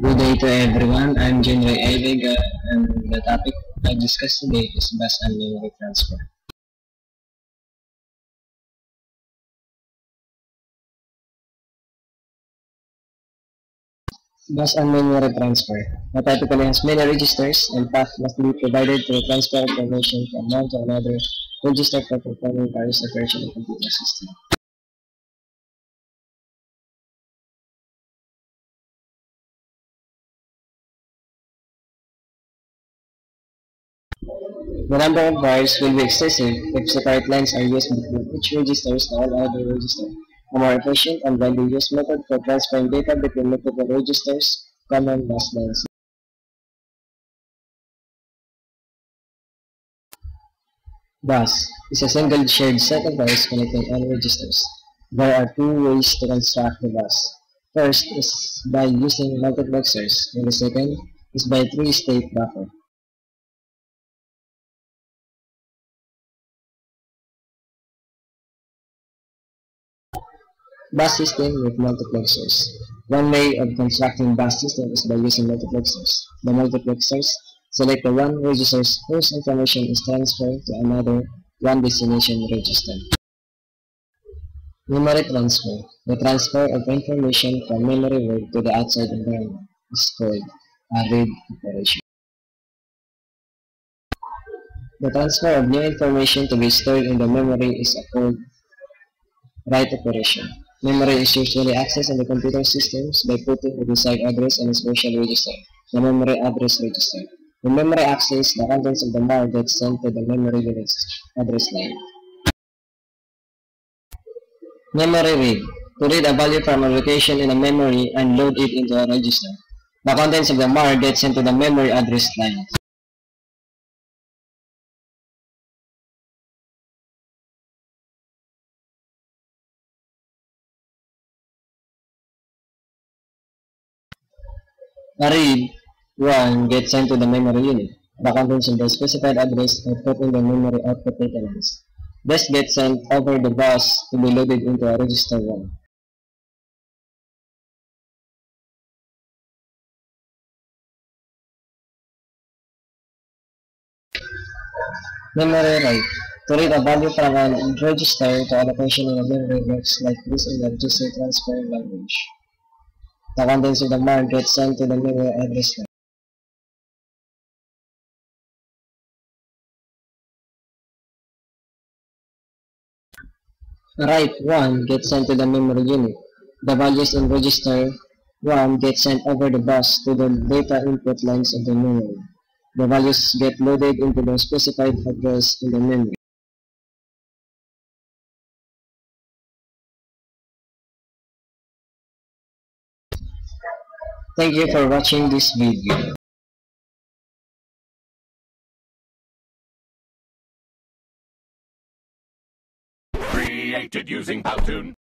Good day to everyone. I'm Genry Abeiga, and the topic I discussed today is bus and memory transfer. Bus and memory transfer typically has many registers, and path must be provided to transfer information from one to another register for performing various operations in the computer system. The number of bars will be excessive if separate lines are used between each register to all other registers. A more efficient and widely used method for transferring data between multiple registers, common bus lines. Bus is a single shared set of bars connecting all registers. There are two ways to construct the bus. First is by using multiplexers, and the second is by three-state buffer. Bus system with multiplexers. One way of constructing bus system is by using multiplexers. The multiplexers select the one register whose information is transferred to another one destination register. Memory transfer. The transfer of information from memory work to the outside environment is called a read operation. The transfer of new information to be stored in the memory is called write operation. Memory is usually accessed in the computer systems by putting the desired address on a special register, the memory address register. The memory access the contents of the bar gets sent to the memory unit's address line. Memory read. To read a value from a location in a memory and load it into a register. The contents of the bar gets sent to the memory address line. A read 1 gets sent to the memory unit. The contents of the specified address are put in the memory output data lines. This gets sent over the bus to be loaded into a register 1. Memory write. To read a value from a register to a location in a memory works like this in the register transfer language. The contents of the bar gets sent to the memory address line. Write 1 gets sent to the memory unit. The values in register 1 get sent over the bus to the data input lines of the memory. The values get loaded into the specified address in the memory. Thank you for watching this video. Created using PowToon.